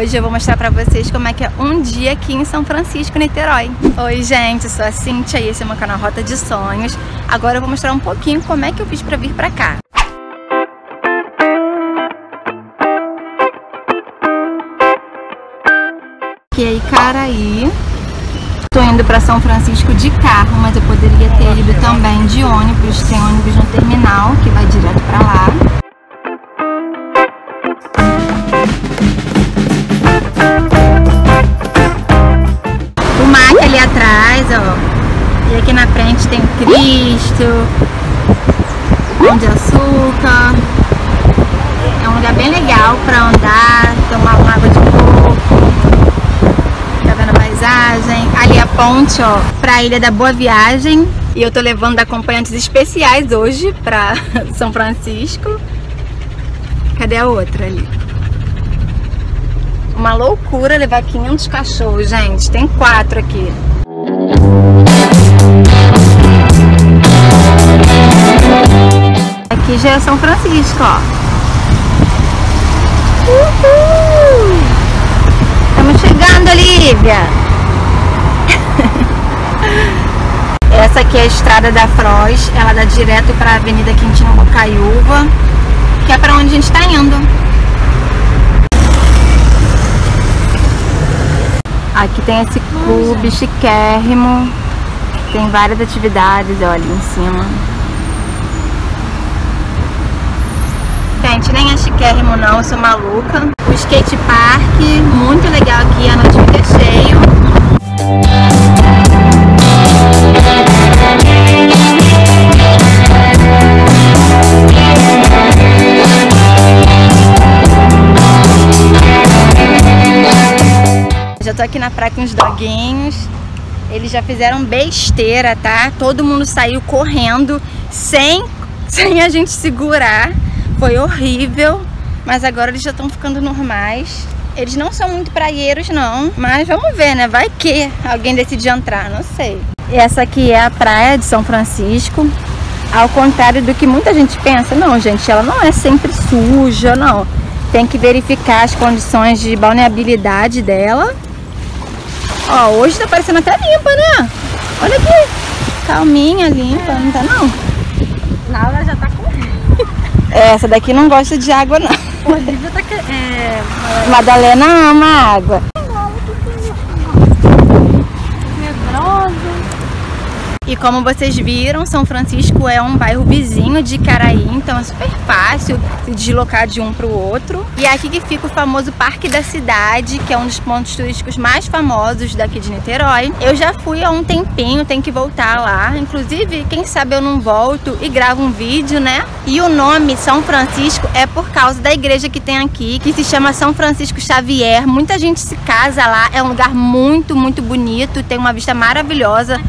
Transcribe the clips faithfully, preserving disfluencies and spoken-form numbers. hoje eu vou mostrar pra vocês como é que é um dia aqui em São Francisco, Niterói. Oi gente, eu sou a Cíntia e esse é o meu canal Rota de Sonhos. Agora eu vou mostrar um pouquinho como é que eu fiz pra vir pra cá. Aqui é Icaraí. Tô indo pra São Francisco de carro, mas eu poderia ter ido também de ônibus. Tem ônibus no terminal que vai direto pra lá. O mar ali atrás, ó. E aqui na frente tem Cristo, Pão de Açúcar. É um lugar bem legal pra andar, tomar uma água de coco. Tá vendo a paisagem? Ali a ponte, ó, pra Ilha da Boa Viagem. E eu tô levando acompanhantes especiais hoje pra São Francisco. Cadê a outra ali? Uma loucura levar quinhentos cachorros, gente. Tem quatro aqui. Aqui já é São Francisco, ó. Uhul! Estamos chegando, Lívia! Essa aqui é a estrada da Froz. Ela dá direto para a Avenida Quintino Bocaiúva, que é para onde a gente está indo. Aqui tem esse clube chiquérrimo, tem várias atividades, olha, em cima. Gente, nem é chiquérrimo não, eu sou maluca. O skate park, muito legal aqui, a noite fica cheio. Já tô aqui na praia com os doguinhos. Eles já fizeram besteira, tá? Todo mundo saiu correndo sem, sem a gente segurar. Foi horrível. Mas agora eles já estão ficando normais. Eles não são muito praieiros, não. Mas vamos ver, né? Vai que alguém decide entrar, não sei. E essa aqui é a praia de São Francisco. Ao contrário do que muita gente pensa. Não, gente, ela não é sempre suja, não. Tem que verificar as condições de balneabilidade dela. Ó, hoje tá parecendo até limpa, né? Olha aqui. Calminha, limpa, não tá não? Laura já tá com... Essa daqui não gosta de água, não. O Lívia tá... É... Madalena ama água. E como vocês viram, São Francisco é um bairro vizinho de Icaraí, então é super fácil se deslocar de um para o outro. E é aqui que fica o famoso Parque da Cidade, que é um dos pontos turísticos mais famosos daqui de Niterói. Eu já fui há um tempinho, tem que voltar lá. Inclusive, quem sabe eu não volto e gravo um vídeo, né? E o nome São Francisco é por causa da igreja que tem aqui, que se chama São Francisco Xavier. Muita gente se casa lá, é um lugar muito, muito bonito, tem uma vista maravilhosa.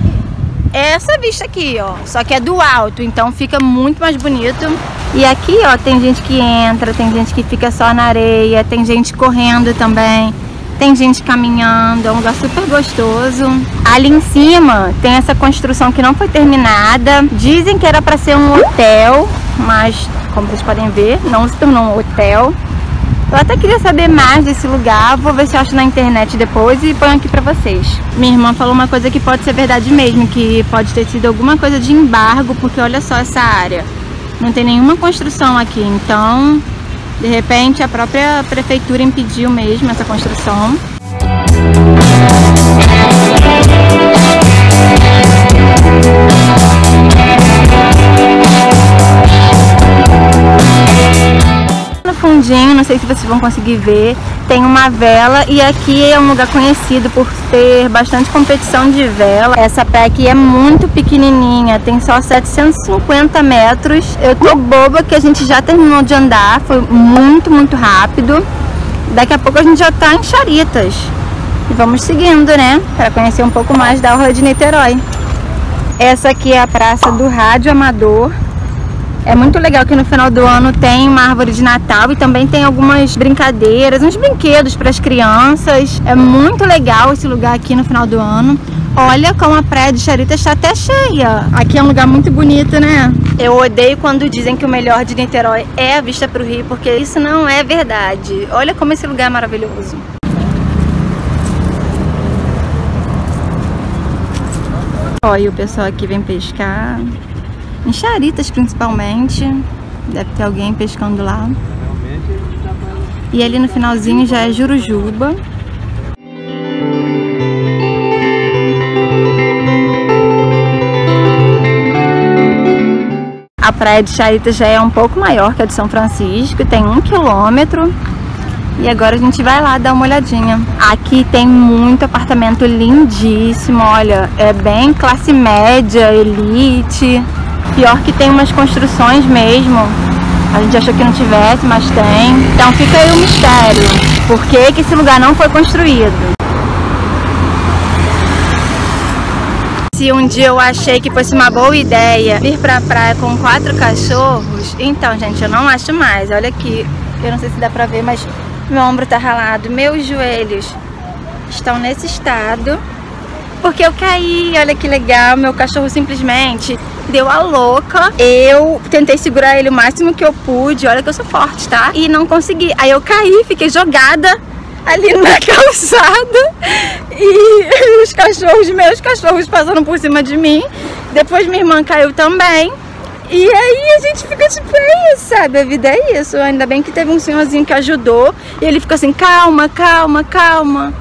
É essa vista aqui, ó, só que é do alto, então fica muito mais bonito. E aqui, ó, tem gente que entra, tem gente que fica só na areia, tem gente correndo também, tem gente caminhando, é um lugar super gostoso. Ali em cima tem essa construção que não foi terminada, dizem que era para ser um hotel, mas como vocês podem ver, não se tornou um hotel. Eu até queria saber mais desse lugar, vou ver se eu acho na internet depois e ponho aqui pra vocês. Minha irmã falou uma coisa que pode ser verdade mesmo, que pode ter sido alguma coisa de embargo, porque olha só essa área. Não tem nenhuma construção aqui, então de repente a própria prefeitura impediu mesmo essa construção. Fundinho, não sei se vocês vão conseguir ver, tem uma vela e aqui é um lugar conhecido por ter bastante competição de vela. Essa praia aqui é muito pequenininha, tem só setecentos e cinquenta metros. Eu tô boba que a gente já terminou de andar, foi muito, muito rápido. Daqui a pouco a gente já tá em Charitas e vamos seguindo, né, para conhecer um pouco mais da orla de Niterói. Essa aqui é a Praça do Rádio Amador. É muito legal que no final do ano tem uma árvore de Natal e também tem algumas brincadeiras, uns brinquedos para as crianças. É muito legal esse lugar aqui no final do ano. Olha como a Praia de Charitas está até cheia. Aqui é um lugar muito bonito, né? Eu odeio quando dizem que o melhor de Niterói é a vista para o Rio, porque isso não é verdade. Olha como esse lugar é maravilhoso. Ó, e o pessoal aqui vem pescar, em Charitas principalmente, deve ter alguém pescando lá. E ali no finalzinho já é Jurujuba. A praia de Charitas já é um pouco maior que a de São Francisco, tem um quilômetro. E agora a gente vai lá dar uma olhadinha. Aqui tem muito apartamento lindíssimo, olha, é bem classe média, elite. Pior que tem umas construções mesmo. A gente achou que não tivesse, mas tem. Então fica aí o mistério. Por que que esse lugar não foi construído? Se um dia eu achei que fosse uma boa ideia vir pra praia com quatro cachorros, então, gente, eu não acho mais. Olha aqui, eu não sei se dá pra ver, mas meu ombro tá ralado, meus joelhos estão nesse estado porque eu caí, olha que legal, meu cachorro simplesmente deu a louca. Eu tentei segurar ele o máximo que eu pude, olha que eu sou forte, tá? E não consegui, aí eu caí, fiquei jogada ali na calçada e os cachorros, meus cachorros passaram por cima de mim, depois minha irmã caiu também. E aí a gente fica tipo, é isso, sabe? A vida é isso. Ainda bem que teve um senhorzinho que ajudou e ele ficou assim, calma, calma, calma.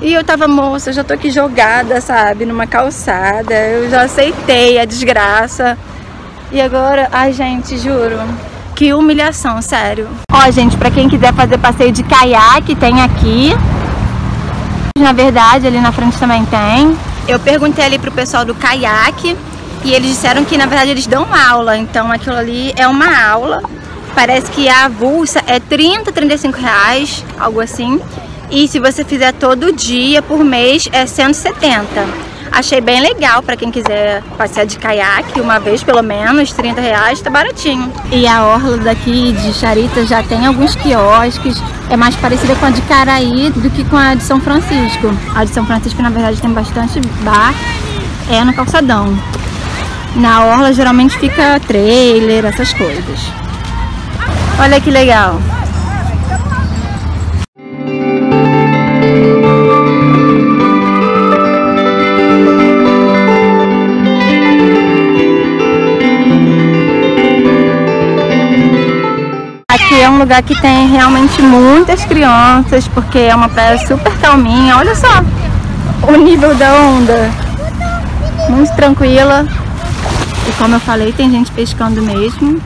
E eu tava, moça, eu já tô aqui jogada, sabe? Numa calçada, eu já aceitei a desgraça. E agora, ai gente, juro, que humilhação, sério. Ó, gente, pra quem quiser fazer passeio de caiaque, tem aqui. Na verdade, ali na frente também tem. Eu perguntei ali pro pessoal do caiaque. E eles disseram que, na verdade, eles dão aula, então aquilo ali é uma aula. Parece que a avulsa é trinta, trinta e cinco reais, algo assim. E se você fizer todo dia, por mês, é cento e setenta. Achei bem legal para quem quiser passear de caiaque, uma vez pelo menos, trinta reais, tá baratinho. E a orla daqui de Charitas já tem alguns quiosques, é mais parecida com a de Icaraí do que com a de São Francisco. A de São Francisco, na verdade, tem bastante bar, é no calçadão. Na orla geralmente fica trailer, essas coisas. Olha que legal. Aqui é um lugar que tem realmente muitas crianças, porque é uma praia super calminha. Olha só o nível da onda. Muito tranquila. E como eu falei, tem gente pescando mesmo.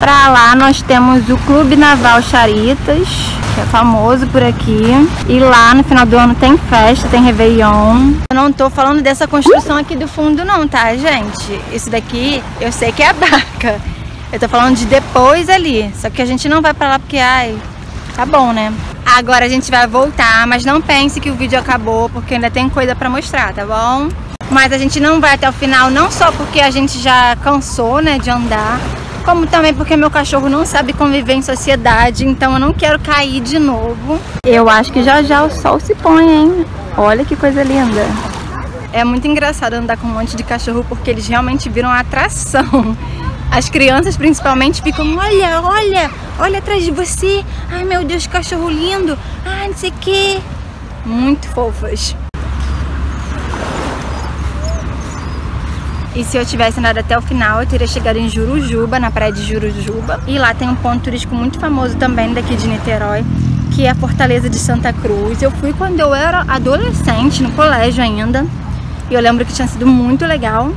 Pra lá nós temos o Clube Naval Charitas, que é famoso por aqui. E lá no final do ano tem festa, tem Réveillon. Eu não tô falando dessa construção aqui do fundo não, tá, gente? Isso daqui eu sei que é a barca. Eu tô falando de depois ali. Só que a gente não vai pra lá porque, ai, tá bom, né? Agora a gente vai voltar, mas não pense que o vídeo acabou, porque ainda tem coisa pra mostrar, tá bom? Mas a gente não vai até o final, não só porque a gente já cansou, né, de andar, como também porque meu cachorro não sabe conviver em sociedade, então eu não quero cair de novo. Eu acho que já já o sol se põe, hein? Olha que coisa linda. É muito engraçado andar com um monte de cachorro porque eles realmente viram a atração. As crianças principalmente ficam, olha, olha, olha atrás de você. Ai, meu Deus, cachorro lindo. Ai, não sei o quê. Muito fofas. E se eu tivesse andado até o final, eu teria chegado em Jurujuba, na praia de Jurujuba. E lá tem um ponto turístico muito famoso também daqui de Niterói, que é a Fortaleza de Santa Cruz. Eu fui quando eu era adolescente, no colégio ainda. E eu lembro que tinha sido muito legal.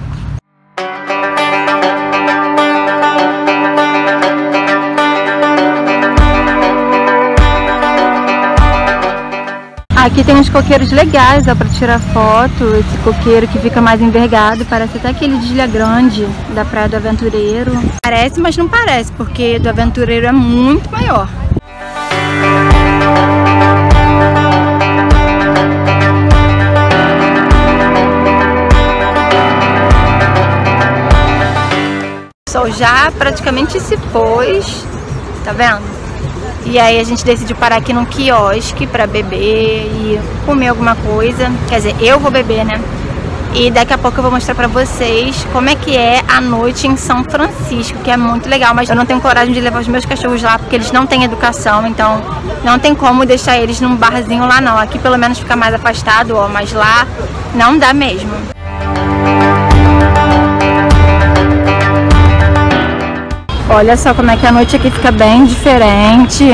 Aqui tem uns coqueiros legais, dá pra tirar foto. Esse coqueiro que fica mais envergado, parece até aquele de Ilha Grande, da Praia do Aventureiro. Parece, mas não parece, porque do Aventureiro é muito maior. O sol já praticamente se pôs, tá vendo? E aí a gente decidiu parar aqui num quiosque pra beber e comer alguma coisa. Quer dizer, eu vou beber, né? E daqui a pouco eu vou mostrar pra vocês como é que é a noite em São Francisco, que é muito legal. Mas eu não tenho coragem de levar os meus cachorros lá porque eles não têm educação. Então não tem como deixar eles num barzinho lá não. Aqui pelo menos fica mais afastado, ó, mas lá não dá mesmo. Olha só como é que a noite aqui fica bem diferente.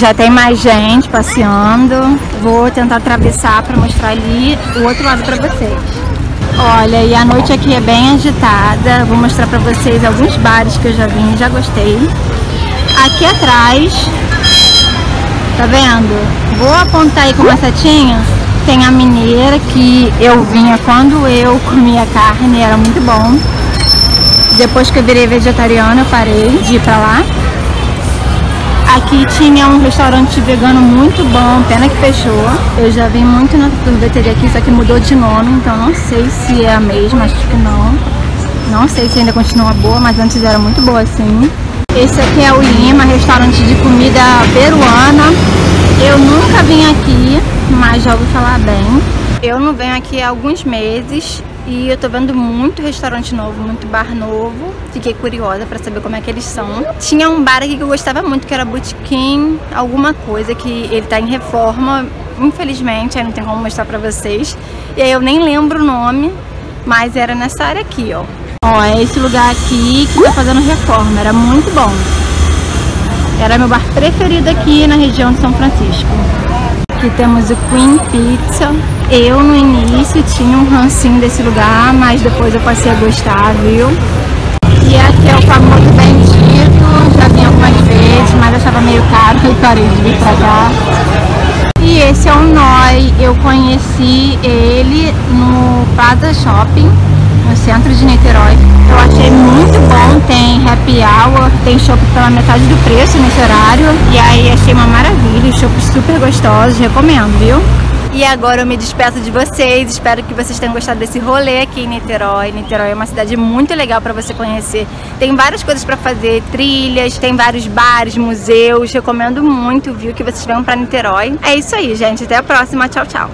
Já tem mais gente passeando. Vou tentar atravessar para mostrar ali o outro lado para vocês. Olha, e a noite aqui é bem agitada. Vou mostrar para vocês alguns bares que eu já vim, já gostei. Aqui atrás, tá vendo? Vou apontar aí com uma setinha. Tem a Mineira, que eu vinha quando eu comia carne, era muito bom. Depois que eu virei vegetariana, eu parei de ir pra lá. Aqui tinha um restaurante vegano muito bom, pena que fechou. Eu já vim muito na sorveteria aqui, só que mudou de nome, então não sei se é a mesma, acho que não. Não sei se ainda continua boa, mas antes era muito boa assim. Esse aqui é o Lima, restaurante de comida peruana. Eu nunca vim aqui, mas já ouvi falar bem. Eu não venho aqui há alguns meses. E eu tô vendo muito restaurante novo, muito bar novo. Fiquei curiosa pra saber como é que eles são. Tinha um bar aqui que eu gostava muito, que era Botequim, alguma coisa, que ele tá em reforma. Infelizmente, aí não tem como mostrar pra vocês. E aí eu nem lembro o nome, mas era nessa área aqui, ó. Ó, é esse lugar aqui que tá fazendo reforma, era muito bom. Era meu bar preferido aqui na região de São Francisco. Aqui temos o Queen Pizza. Eu no início tinha um rancinho desse lugar, mas depois eu passei a gostar, viu? E aqui é o famoso Bendito, já vim algumas vezes, mas achava meio caro e parei de vir pra cá. E esse é o Noi, eu conheci ele no Plaza Shopping, no centro de Niterói. Eu achei muito bom, tem happy hour, tem chopp pela metade do preço nesse horário. E aí achei uma maravilha, os chopp super gostosos, recomendo, viu? E agora eu me despeço de vocês, espero que vocês tenham gostado desse rolê aqui em Niterói. Niterói é uma cidade muito legal para você conhecer. Tem várias coisas para fazer, trilhas, tem vários bares, museus, recomendo muito, viu, que vocês venham para Niterói. É isso aí, gente, até a próxima, tchau, tchau!